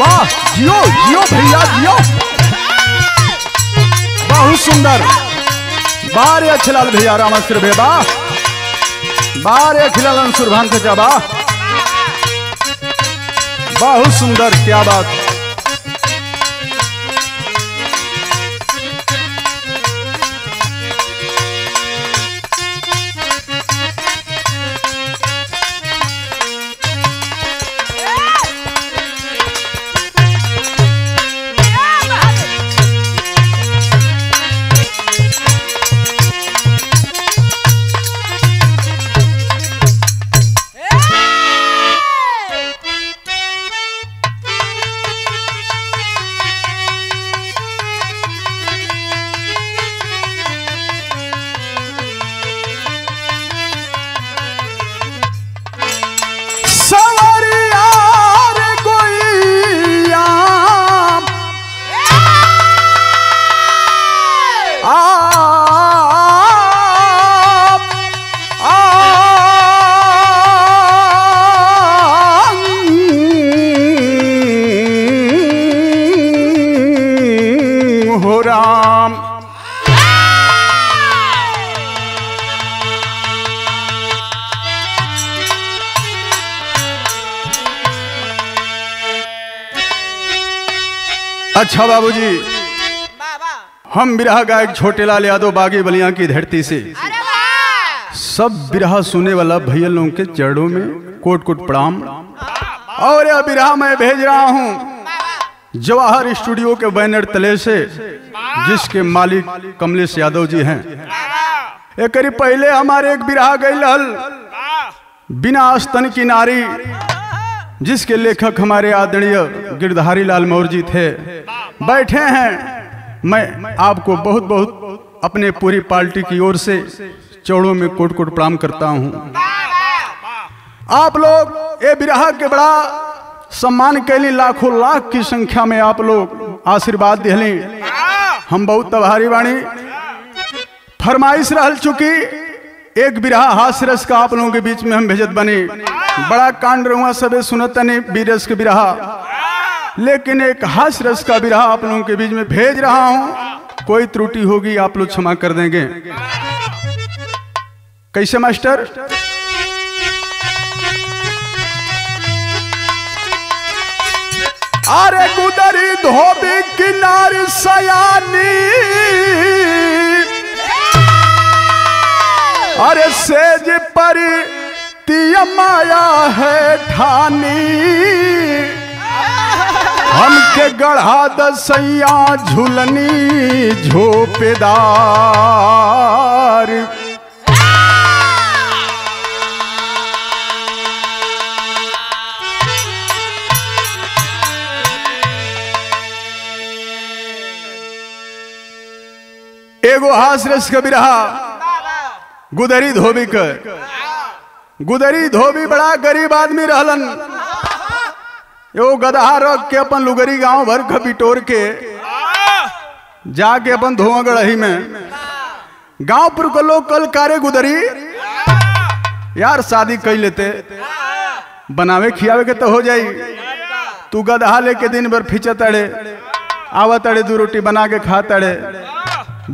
वाह जियो जियो भैया जियो, बहुत सुंदर। बारे खिलाल भैया रामा सिर भेबा बारे खिलाल अंसुर भान के जाबा, बहुत सुंदर, क्या बात। अच्छा बाबूजी, हम बिरहा गायक छोटे लाल यादव बागी बलिया की धरती से सब बिरहा सुने वाला भैया लोगों के चरणों में कोट कोट प्रणाम। और यह बिरहा मैं भेज रहा हूँ जवाहर स्टूडियो के बैनर तले से, जिसके मालिक कमलेश यादव जी हैं। एक पहले हमारे एक बिरहा गैलहल बिना आस्तन की नारी, जिसके लेखक हमारे आदरणीय गिरधारी लाल मौर्य जी थे, बैठे हैं। मैं आपको बहुत बहुत अपने पूरी पार्टी की ओर से चौड़ों में कोट कोट प्रणाम करता हूँ। आप लोग ये बिरहा के बड़ा सम्मान कैली, लाखों लाख की संख्या में आप लोग आशीर्वाद दिली, हम बहुत आभारी बाणी। फरमाइश रह चुकी एक बिरहा हास्य रस का आप लोगों के बीच में हम भेजत बनी, बड़ा कांड रहुआ सबे सुनतनी बीरस के बिरहा, लेकिन एक हास्य रस का बिरहा आप लोगों के बीच में भेज रहा हूं। कोई त्रुटि होगी आप लोग क्षमा कर देंगे, कैसे मास्टर? अरे गुदरी धोबी किनारे सयानी, अरे सेज परी माया है ठानी, हमके गढ़ा दसैया झूलनी झोपेदार। एगो हासरस कभी रहा गुदरी धोबी कर। गुदरी धोबी बड़ा गरीब आदमी रहलन, यो गदहा रख के अपन लुगरी गांव भर खपिटोर के जाके अपन धोआ गढ़ही में। गांव पर को लोग कल कारे गुदरी यार शादी कर लेते, बनावे खियावे के तो हो जाई, तू गदहा लेके दिन भर फिच तड़े आवा तड़े, दो रोटी बना के खा तड़े,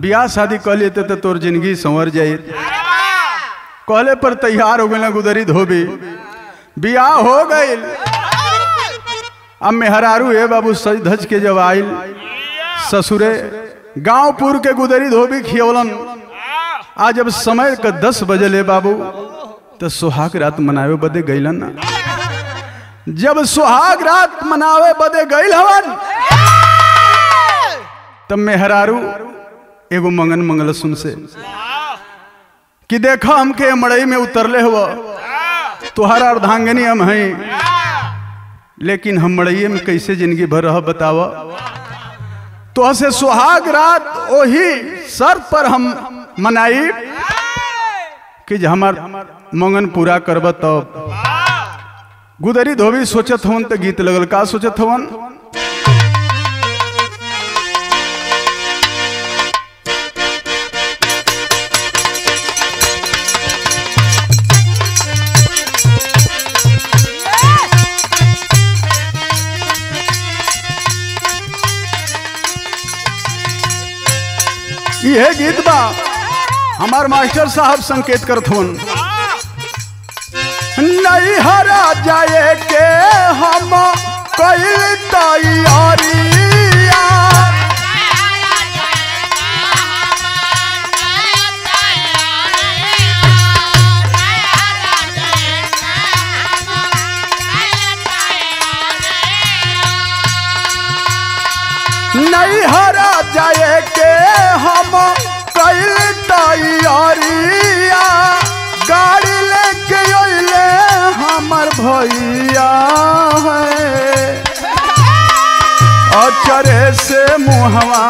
ब्याह शादी कर लेते तो तोर जिंदगी संवर जाई। कहले पर तैयार हो गए गुदरी धोबी, बियाह हो गई। अब मेहरारू है बाबू सज धज के जब आयल ससुरे, गांवपुर के गुदरी धोबी खियौलन। आज जब समय का 10 बजले बाबू, तो सुहाग रात मनावे बदे गईलन। जब सुहाग रात मनावे बदे गई हवन, तब मेहरारू एगो मंगन मंगल सुन से कि देखा हमके मड़ई में उतरले हुआ, तुहरा अर्धांगनी हम हैं, लेकिन हम मड़ई में कैसे जिंदगी भर रह बतावा। तो से सुहाग रात वही सर पर हम मनाई कि हमार मंगन पूरा करब। तब गुदरी धोबी सोचत हवन तो गीत लगल, का सोचत हवन? इहे गीत बा हमार मास्टर साहब संकेत करथुन। नहीं हरा जाए के हम कइल तैयारिया, नहीं हरा जाए के हम कइल तैयारिया, गाड़ी लेके अइले हमर भैया है। अचरे से मुहवा,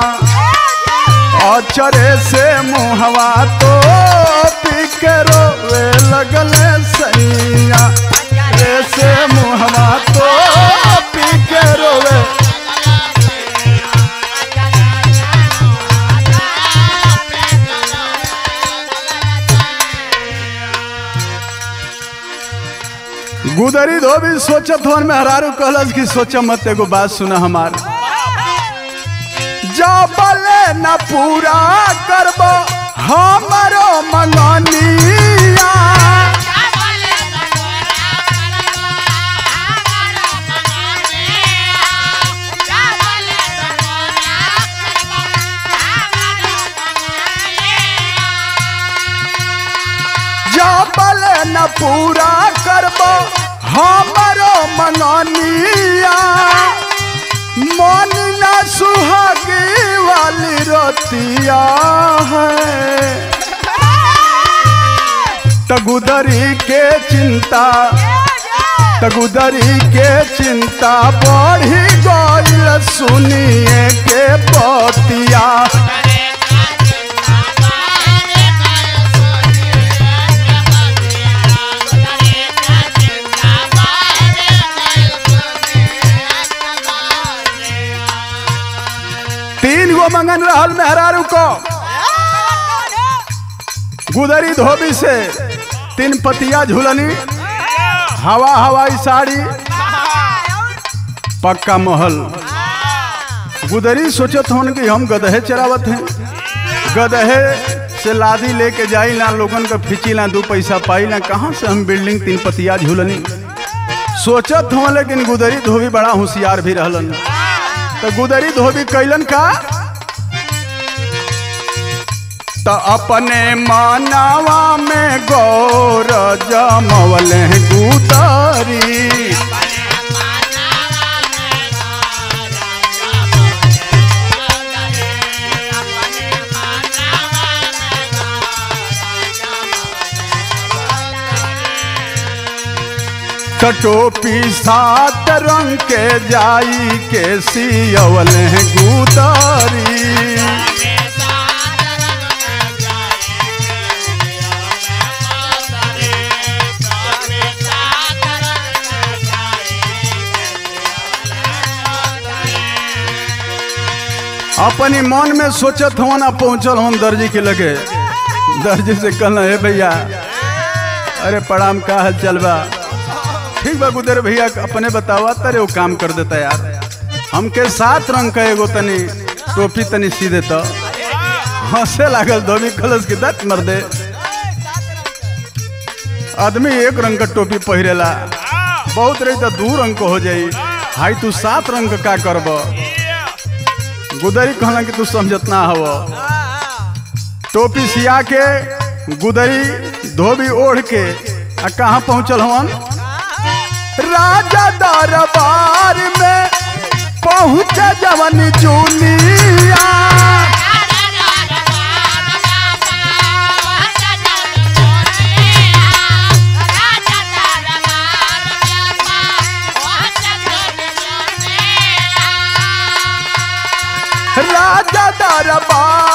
अचरे से मुहवा तो पी के रोवे लगले सैया, अचरे से मुहवा तो पी के रोवे। गुदरी धोबी सोचत हन में हरारू कहलस कि सोच मत, एगो बात सुना हमार। जब ले न पूरा करबो हमारो मंगनिया, जब ले न पूरा करबो हमारो मननिया, मन न सुहागी वाली रोतिया है। तगुदरी के चिंता, तगुदरी के चिंता बढ़ी गइल सुनिए के पतिया, मंगन रहल मेहरारू को गुदरी धोबी से। तीन पतिया झुलनी, हवा हवाई साड़ी, पक्का महल। गुदरी सोचत होन कि हम गदहे चरावत हैं, गदहे से लादी लेके जाई ना, लोगन का फिची ना, दो पैसा पाई ना, कहाँ से हम बिल्डिंग तीन पतिया झुलनी सोचत हों। लेकिन गुदरी धोबी बड़ा होशियार भी रहलन। तो गुदरी धोबी कैलन का, तो अपने मानवा में गौर जमवले गुदरी, तो टोपी सात रंग के जाई के सियवले गुदरी, अपनी मन में सोचत हो ना पहुँचल हम दर्जी के लगे। दर्जी से कहना है भैया, अरे प्रणाम, का हाल चल बा? ठीक बा गुदर भैया, अपने बतावा, तारे वो काम कर देता यार। हमके सात रंग का एगो तनी टोपी तनी सी देता। हंसे लागल धोबी, खलस की दत मर दे, आदमी एक रंग का टोपी पहिरेला, बहुत रही तो दू रंग को हो जाई, हाई तू सात रंग का करब? गुदरी कहना कि तू समझत ना हो। टोपी सिया के गुदरी धोबी ओढ़ के आ कहाँ पहुँचल हवन? राजा दरबार में पहुँचे जवन चुनिया,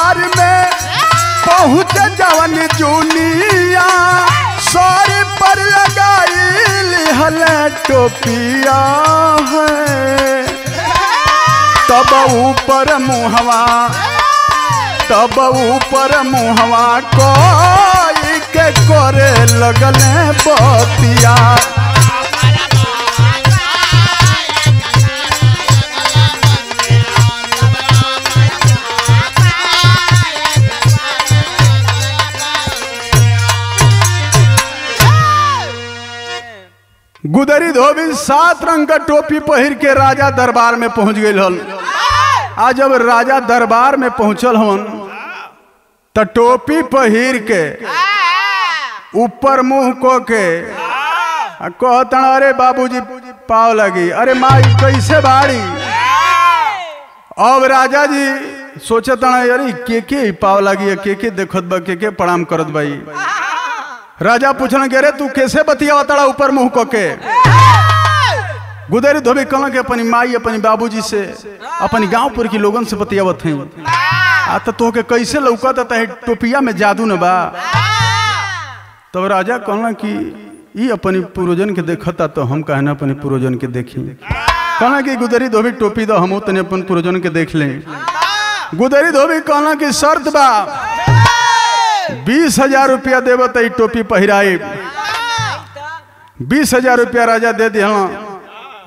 राजा दरबार में पहुँच जवन चुनिया, सर पर लगाई लिहल टोपिया है। तब ऊपर मुहवा, तब ऊपर मुहवा कोई के करे लगले बतिया, गुदरी धोबी 7 रंग का टोपी पहिर के राजा दरबार में पहुंच गए हन। आज जब राजा दरबार में पहुंचल हन तो टोपी पहिर के ऊपर मुंह को के कहत अरे बाबूजी पाव लगी, अरे माई कैसे बाड़ी। अब राजा जी सोचत अरे के पाव लगी, के देखत बा, के प्रणाम करत बाई। राजा पूछन के रे तू कैसे बतिया तड़ा ऊपर मुंह को के। गुदरी धोबी कहन के अपनी माई अपनी बाबूजी से अपनी गांवपुर की लोगन से बतियावत हैं। आ तो तोहके कैसे लौकत है टोपिया में जादू न बा। तब राजा कहन कि ये अपनी पूर्वजन के देखता तो हम काहे ना अपने पूर्वजन के देखी। कहन कि गुदरी धोबी टोपी दो हम तने अपन पूर्वजन के देख लें। गुदरी धोबी कहन कि शर्त बा 20,000 रुपया देव तो टोपी पहिराई। 20,000 रुपया राजा दे दिया।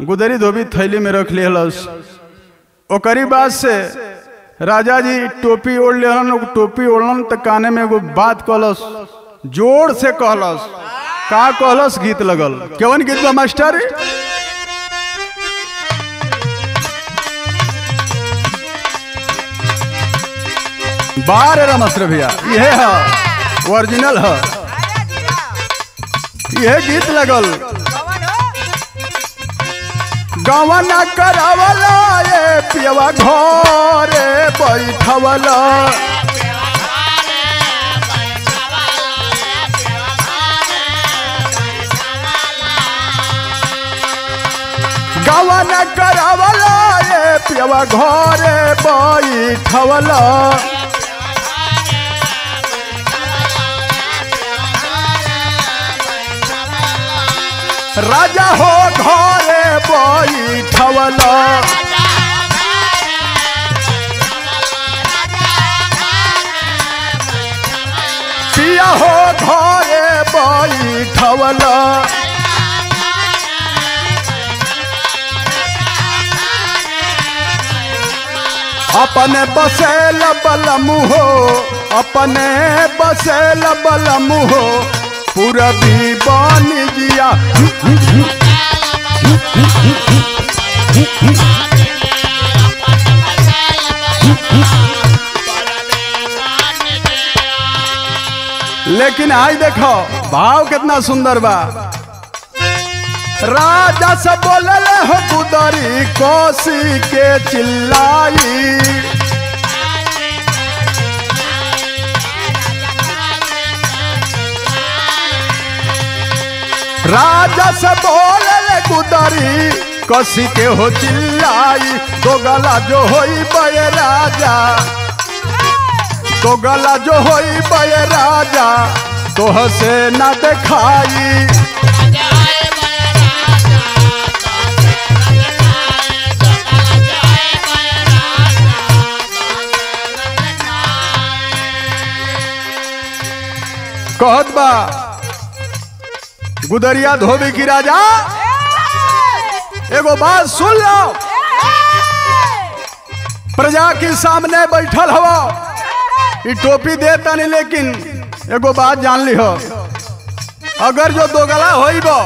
गुदरी धोबी थैली में रख लिहलस। ओकरी बाद से राजा जी टोपी ओढ़ लिहलन। टोपी ओढ़लन तो काने में एगो बात कहलस, जोर से कहलस। का कहलस? गीत लगल। केवन गीत बा मास्टर? बारे रमस्त्र भैया ये है ओरिजिनल है, ये गीत लगल। गवना करावला ये पियवा घरे बैठवला, गवना करावला ये पियवा घरे बैठवला। राजा हो घरे बैठवला, पिया हो घरे बैठवला। अपने बसेल बलमु हो, अपने बसेल बलमु हो, पूरबी बानिजिया। लेकिन आई देखो भाव कितना सुंदर बा। राजा से बोलल हो गुदरी कोसी के चिल्लाई, राजा से बोले गुदरी कोसी के हो चिल्लाई। तो गला जो होई बे राजा, तो गला जो होई बे राजा, तोह से ना देखाई। कहत बा गुदरिया धोबी की राजा एगो बात सुन लो। प्रजा के सामने बैठल हवा, ये टोपी देता नहीं, लेकिन एगो बात जान ली हो, अगर जो दोगला होइबो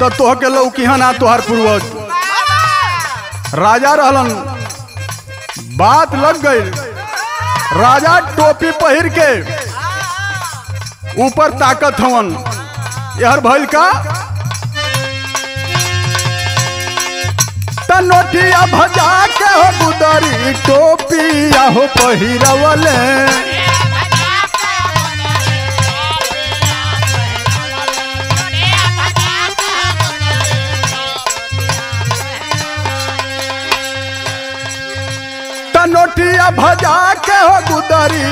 तो तोह के लौकिहन आ तोहर पूर्वज। राजा रहलन, बात लग गई। राजा टोपी पहिर के ऊपर ताकत हवन यार भइल का तनोटिया भजा के हो गुदरी टोपिया हो पहिरवले। तनोटिया भजा के हो गुदरी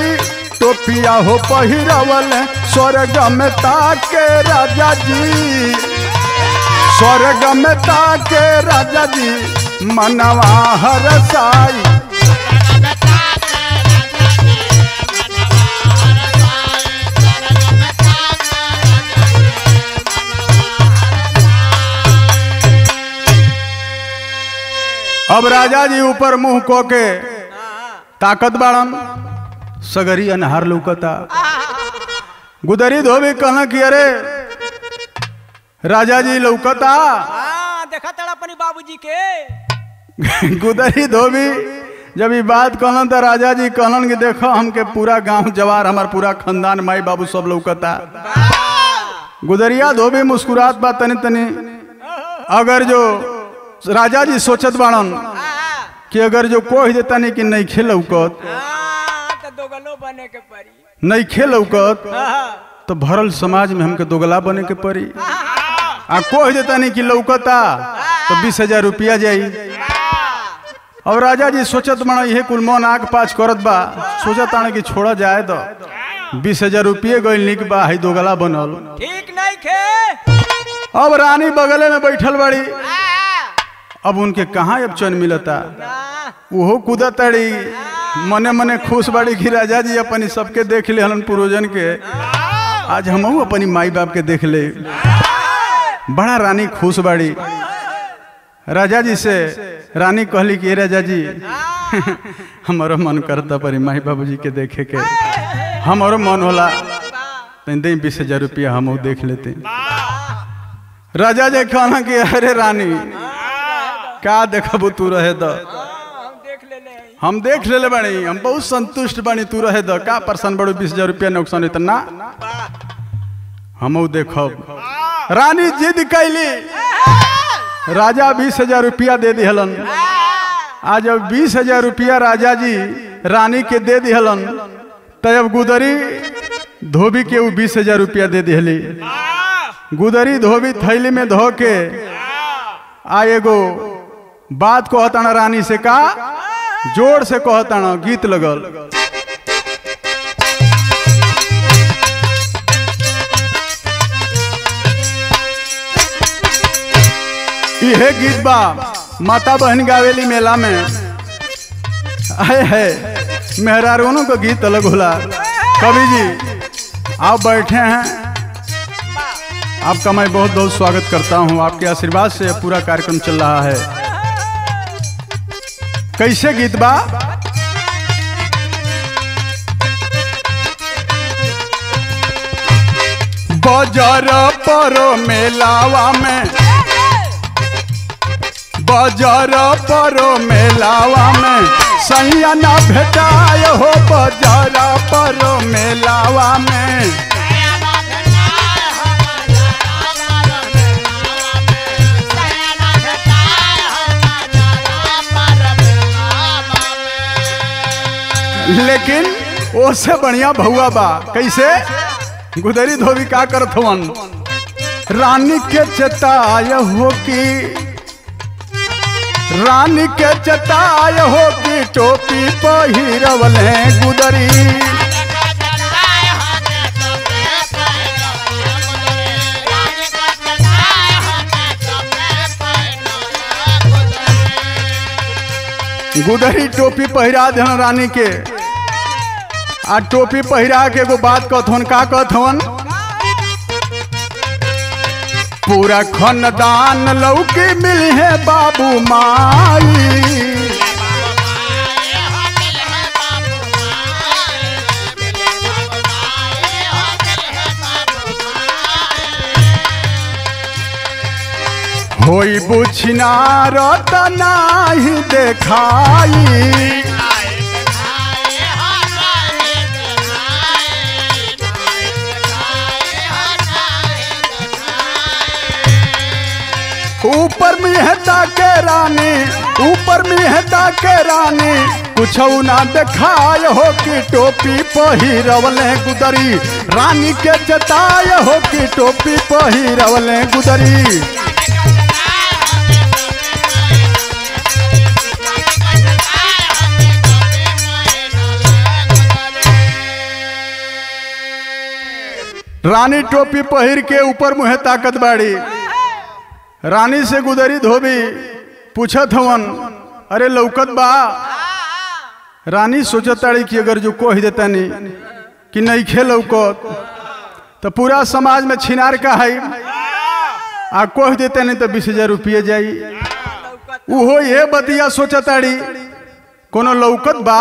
टोपिया हो पहिरवले। स्वर्ग में ताके राजा जी, स्वर्ग में ताके राजा जी, मनवा हरसाई। अब राजा जी ऊपर मुंह को के ताकत बाड़न, सगरी अनहार लौकता। गुदरी धोबी कहना कि अरे राजा जी लौकता। हाँ देखा तेरा अपनी बाबूजी के गुदरी धोबी जब ये बात कहलन तो राजा जी कहलन कि देखो हमके पूरा गांव जवार हमार पूरा खानदान माई बाबू सब लौकता। गुदरिया धोबी मुस्कुरात बा तनी तनी। अगर जो राजा जी सोचत बाड़न कि अगर जो कह दे तनी कि नहीं खे लौकत नहीं खे लौकत तो भरल समाज में हमके दोगला बने के पड़ी। आ कोई देता नहीं कि लौकता तो 20,000 रुपया जाई। और राजा जी सोचत बना ये कुल मन आग पाँच करत बा सोचत आने कि छोड़ा जाए तो 20,000 रुपये गईल निक बा है दोगला बनल ठीक नहीं खे। अब रानी बगले में बैठल बड़ी अब उनके कहाँ अब चैन मिलता। वो कूदत अड़ी मने मने खुश बड़ी कि राजा जी अपनी सबके देख ले हलन पूर्वजन के आज हम अपनी माई बाप के देख ले। बड़ा रानी खुश बाड़ी राजा जी से। रानी कहली कि राजा जी हमारो मन करता परी माई बाबू जी के देखे के हमारो मन होला तो दे 20,000 रुपया हम देख लेते। राजा जी कहना कि अरे रानी का देखबू तू रहे तो हम देख ले बनी हम बहुत संतुष्ट बनी तू रहे दो का परसन बड़ो 20,000 रुपया नुकसान इतना हम देख। रानी जिद कैली राजा 20,000 रुपया दे दिहलन। आज अब 20,000 रुपया राजा जी रानी के दे दिहलन तब गुदरी धोबी के वो 20,000 रुपया दे दिहली। गुदरी धोबी थैली में धो के आ एगो बात कहता रानी से का जोर से कहता ना गीत लगल। ये गीत बा माता बहन गावेली मेला में आए है मेहरारूनों का गीत अलग होला। कवि जी आप बैठे हैं आपका मैं बहुत बहुत स्वागत करता हूं। आपके आशीर्वाद से पूरा कार्यक्रम चल रहा है। कैसे गीत बा बजार परो मेलावा में बजार परो मेलावा में सैया ना भेटाय हो बजार परो मेलावा में लेकिन ओसे बढ़िया भौआ बा। कैसे गुदरी धोबी का करत हवन रानी के चेताय हो कि रानी के चेताय हो कि टोपी पहिरवल है गुदरी। गुदरी टोपी पहिरा देन रानी के आ टोपी पहिरा के एगो बात कहथन का कहथन पूरा खानदान लौकी मिली है बाबू माई। होई बुछनार त नाही देखाई ऊपर मिहता के रानी ऊपर मिहता के रानी कुछ ना देखाय हो कि टोपी पहिरवले गुदरी। रानी के जताय हो कि टोपी पहिरवले गुदरी। रानी टोपी पहिर के ऊपर मुहे ताकत बाड़ी। रानी से गुदरी धोबी पूछत हवन अरे लौकत बा। रानी सोचता रही कि अगर जो कह देता नहीं कि नहीं खे लौकत तो पूरा समाज में छिनार का है। आ कह देता नहीं तो 20,000 रुपये जाई। उहो ये बतिया सोचता रही कोनो लौकत बा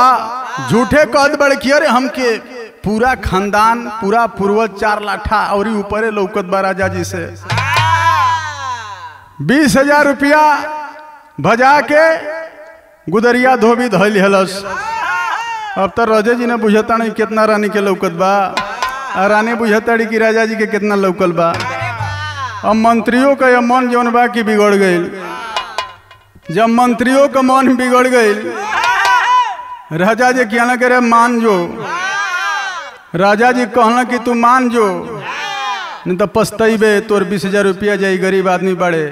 झूठे कहत बड़ कि अरे हमके पूरा खानदान पूरा पूर्वज 4 लाठा और ऊपरे लौकत बा राजा जी से। 20,000 रुपया भजा के गुदरिया धोबी धैल हलस। अब तो राजे जी ने बुझता नहीं कितना रानी के लौकत बा, रानी बुझताड़ी कि राजा जी के कितना लौकल बा। अब मंत्रियों का मन जौन बा कि बिगड़ गईल। जब मंत्रियों का मन बिगड़ गईल राजा जी कहना करे मान जो, राजा जी कहना कि तू मान जो नहीं तो पछतबे, तोर 20,000 रुपया जाई गरीब आदमी बाड़े,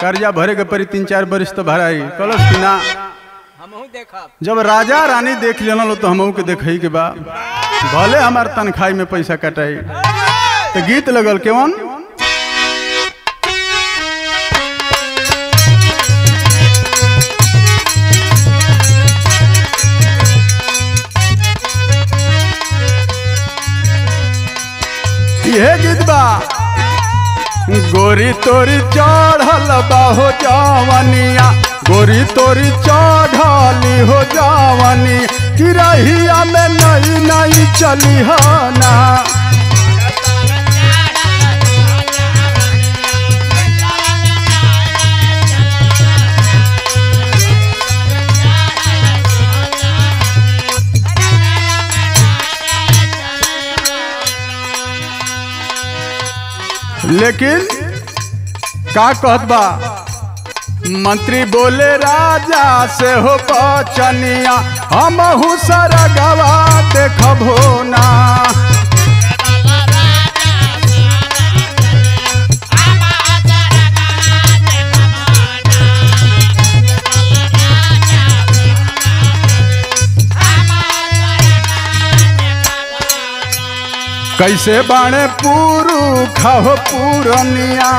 कर्जा भरे के परी 3-4 बरिस तो भराई कलस कि ना। जब राजा रानी देख लेना लो तो हमहू के देखे के बा, भले हमार तनखाई में पैसा कटाई। तो गीत लगल केवन ये गीत बा। गोरी तोरी चढ़ल बा हो जवानिया, गोरी तोरी चढ़ली हो जवानी, किरहिया में नई नई चली हो ना। लेकिन का कहत बा मंत्री बोले राजा से हो बचनिया, हम हुसरा गवा देखो ना। कैसे बाणे पूरू खाओ पूरनिया,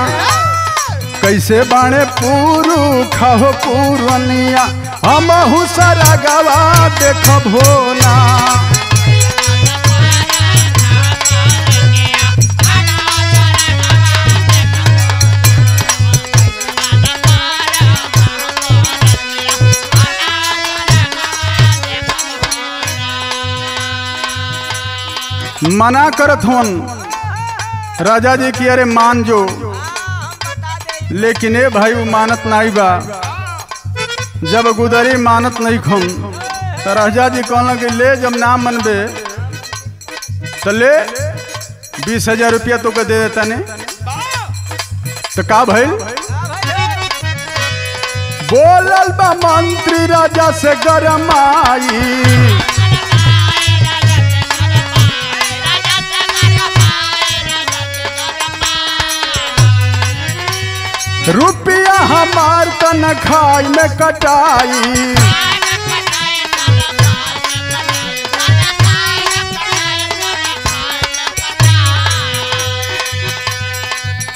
कैसे बाणे पूरू खाओ पूरनिया, हम हुसरा गवा देखो ना। मना करत होन राजा जी की अरे मान जो, लेकिन ए भाई वो मानत नहीं बा। जब गुदरी मानत नहीं खम तो राजा जी कहना कि ले जब ना मनबे तो ले 20,000 रुपया तो के दे देता ने। तो का भाई बोलल बा मंत्री राजा से गरमाई, रुपया हमार तनखाई में कटाई।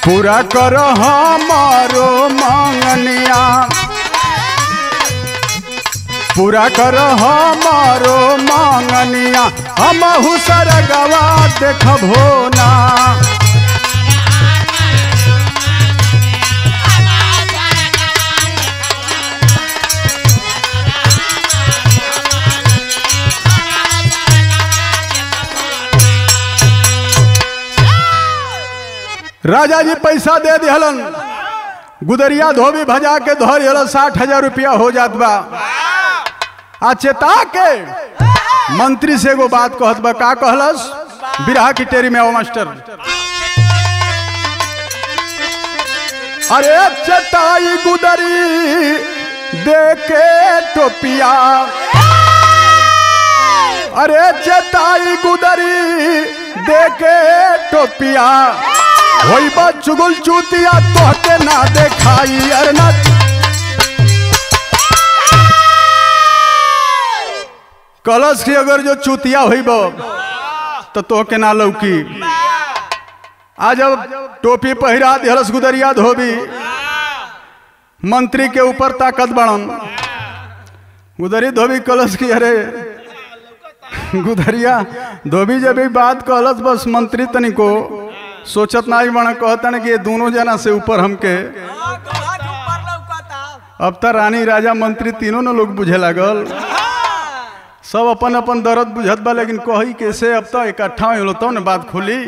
पूरा करो हमारो मांगनिया, पूरा करो हमारो मांगनिया, हम हुसरा गवा देखबो ना। राजा जी पैसा दे दिहलन, गुदरिया धोबी भजा के धर हलन 60,000 रुपया हो जात बा। आ चेता के मंत्री से एगो बात कहत बा, का कहलस बिरहा की टेरी में आओ मास्टर। अरे चेताई गुदरी दे के टोपिया, अरे चेताई गुदरी दे के टोपिया, वही बात चुगुल चूतिया तोहके ना देखाई। अरे ना कलश की अगर जो चूतिया हुई बो तो तोहके ना लौकी। आज अब टोपी पहिरा दिहलस गुदरिया धोबी, मंत्री के ऊपर ताकत बढ़न। गुदरी धोबी कलश की अरे गुदरिया धोबी जब भी बात कहलस बस मंत्री तनिको सोचत नहीं बना, कहता कि ये दोनों जना से ऊपर हमके। अब तो रानी राजा मंत्री तीनों न लोग बुझे लागल, सब अपन अपन दर्द बुझत बा। लेकिन कही कैसे, अब तो इकट्ठा हो तब न बात खुली।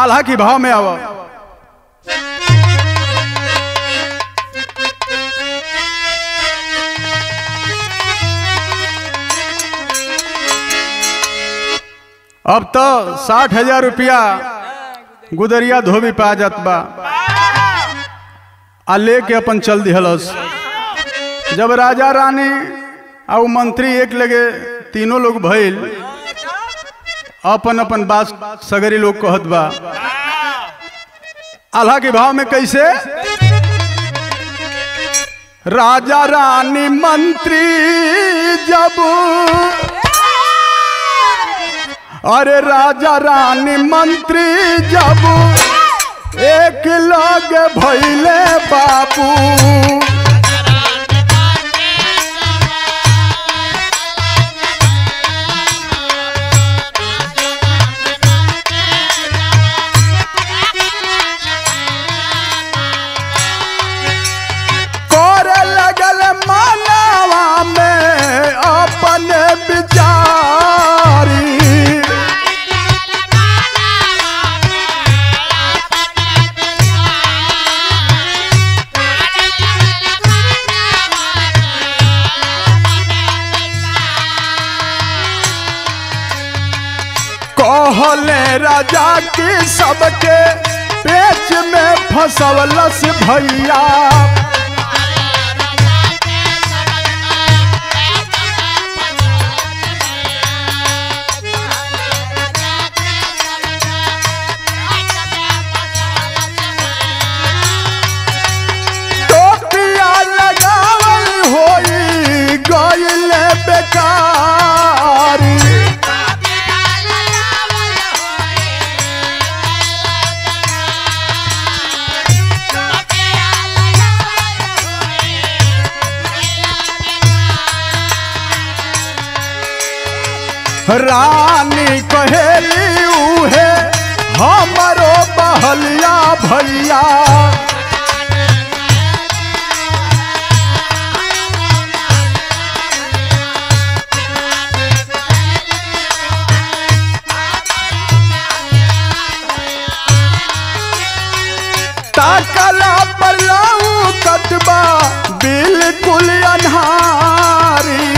आल्हा की भाव में आवा। अब तो 60,000 रुपया गुदरिया धोबी पा जात बा आ लेके अपन चल दिहलस। जब राजा रानी और मंत्री एक लगे तीनों लोग भइल अपन अपन बात सगरी लोग कहत बा आल्हा के भाव में कैसे राजा रानी मंत्री जब अरे राजा रानी मंत्री जब एक लाग भइले बाबू करे लगल मानवा में अपने विचारी कहले राजा की सबके पेच में फसवलस भैया टोपिया लगावल होई गइले बेकारी रानी कहेली उहे हमारो बहलिया भैया ताकला पर लाऊ कतबा बिल्कुल अन्हारी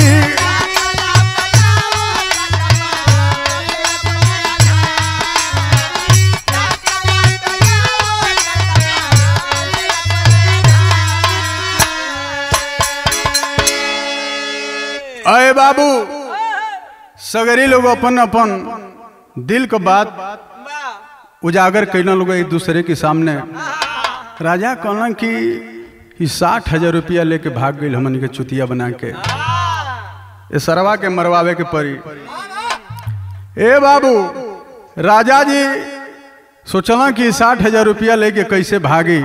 अरे बाबू सगरी लोग अपन अपन दिल के बात उजागर कैलन लोग एक दूसरे के सामने। राजा कहलन कि 60,000 रुपया लेके भाग गई हमन के चुतिया बना के सरवा के मरवावे के परी। ए बाबू राजा जी सोचल कि 60,000 रुपया लेके कैसे भागी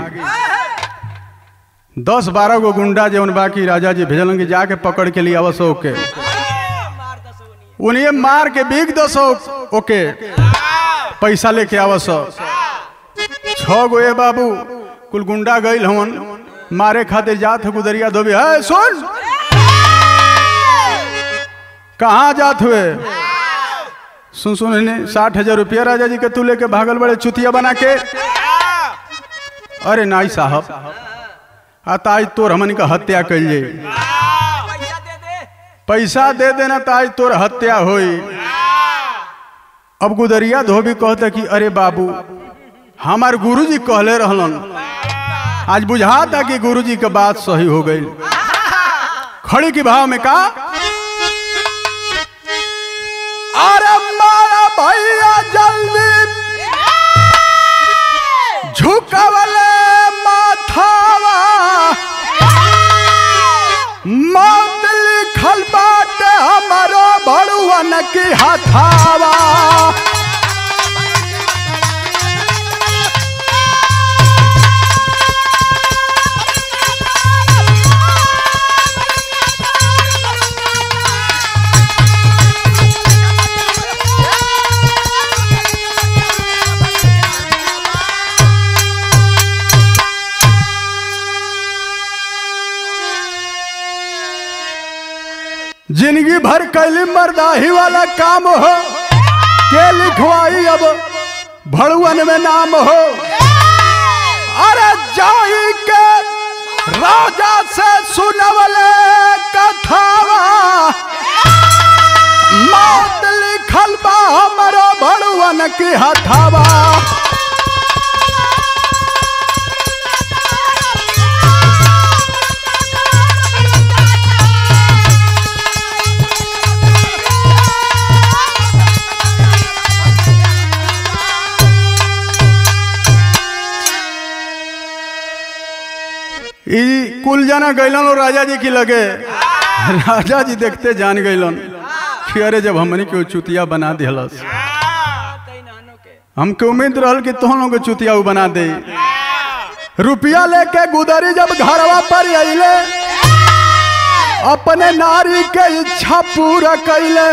10-12 गो गुंडा जौन बाकी राजा जी भेजलन कि जाके पकड़ के लिए आवस ओके उन्हें मार के बिक दसो ओके पैसा लेके आवस 6 गो ए बाबू कुल गुंडा गइल हवन मारे खातिर जात हो गुदरिया धोबी। है सुन कहाँ जात हुए सुन सुन 60,000 रुपया राजा जी के तू लेके भागल बड़े चुतिया बना के। अरे नाई साहब ताज तोर हमन का हत्या करिए पैसा दे देना ताज तोर हत्या होई। अब गुदरिया धोबी कहता कि अरे बाबू हमार गुरुजी कहले रहलन आज बुझाता कि गुरुजी के बात सही हो गई खड़ी के भाव में का अरे मारा भैया जल्दी झुकावले माथावा मौत लिखल बाटे हमारो बड़ुअन की हथावा जिंदगी भर कैली मर्दाही वाला काम हो के लिखवाई अब भड़ुअन में नाम हो अरे जाई के राजा से सुनवले कथावा मौत लिख खलबा हमारा बड़वन के हथावा, कुल जाना गैलन और राजा जी की लगे। राजा जी देखते जान गैलन कि अरे जब हमने के चुतिया बना दिलस, हमके उम्मीद रहल कि तोहन लोग चुतिया वो बना दे। रुपया लेके गुदरी जब घरवा पर आइले, अपने नारी के इच्छा पूरा कैले।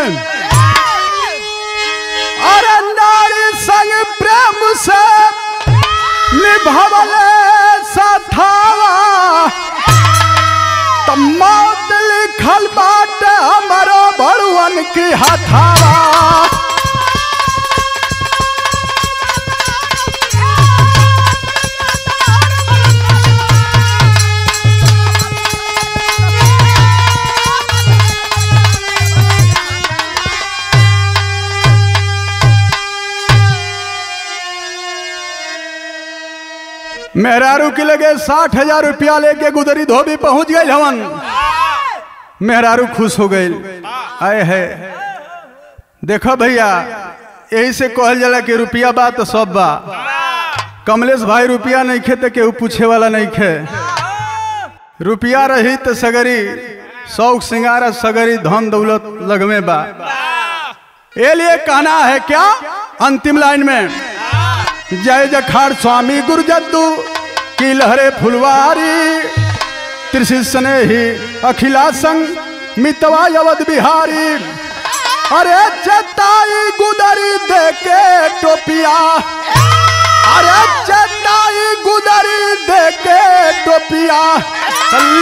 अरे नारी संग प्रेम से निभावले साथावा, तब मौत लिखल बाटे हमारा बड़वन की हथावा। मेहरारू के लगे 60,000 रुपया लेके गुदरी धोबी पहुंच गए हवन। मेहरारू खुश हो गए, आए है देखो भैया, यही से कहल जाला कि रुपया बा तो सब बा। कमलेश भाई रुपया नहीं खे तो केहू पूछे वाला नहीं खे। रुपया रही तो सगरी शौक सिंगार सगरी धन दौलत लगमे बा। ये लिए कहना है क्या अंतिम लाइन में, जय जखार स्वामी गुरुजद्दू की लहरे फुलवारी, त्रिशिषने ही अखिला संग मितवा यवद बिहारी। अरे चताई गुदरी देके टोपिया, अरे चताई गुदरी देके टोपिया,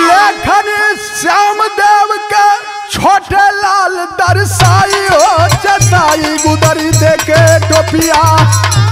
लेखन श्याम देव के छोटे लाल दर्शाई। हो चताई गुदरी देके टोपिया।